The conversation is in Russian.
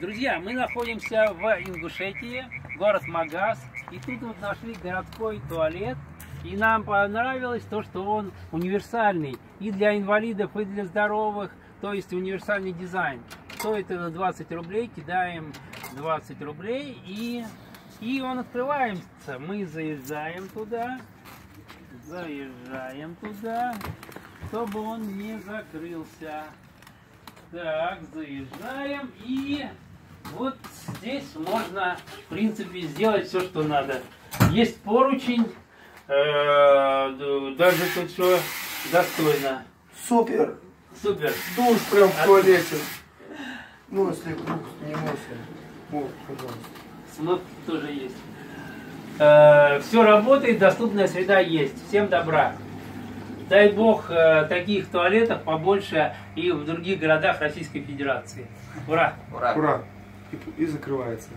Друзья, мы находимся в Ингушетии, город Магас, и тут вот нашли городской туалет, и нам понравилось то, что он универсальный и для инвалидов, и для здоровых, то есть универсальный дизайн. Стоит это 20 рублей, кидаем 20 рублей, и он открывается. Мы заезжаем туда, чтобы он не закрылся. Так, заезжаем, и вот здесь можно, в принципе, сделать все, что надо. Есть поручень, даже тут все достойно. Супер! Супер! Душ прям в туалете. Ну, если вдруг не мойся. Вот, пожалуйста. Смотр тоже есть. Все работает, доступная среда есть. Всем добра! Дай бог таких туалетов побольше и в других городах Российской Федерации. Ура! Ура! Ура! И закрывается.